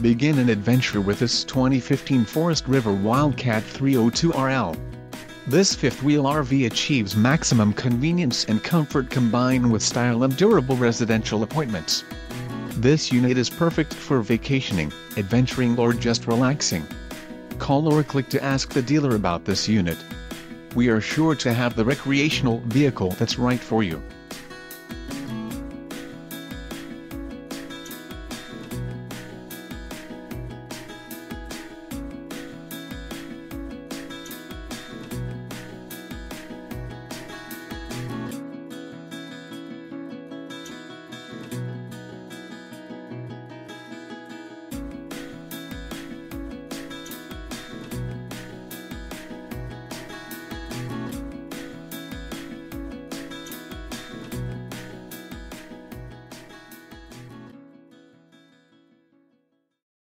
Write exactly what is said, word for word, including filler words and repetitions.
Begin an adventure with this twenty fifteen Forest River Wildcat three oh two R L. This fifth-wheel R V achieves maximum convenience and comfort combined with style and durable residential appointments. This unit is perfect for vacationing, adventuring, or just relaxing. Call or click to ask the dealer about this unit. We are sure to have the recreational vehicle that's right for you.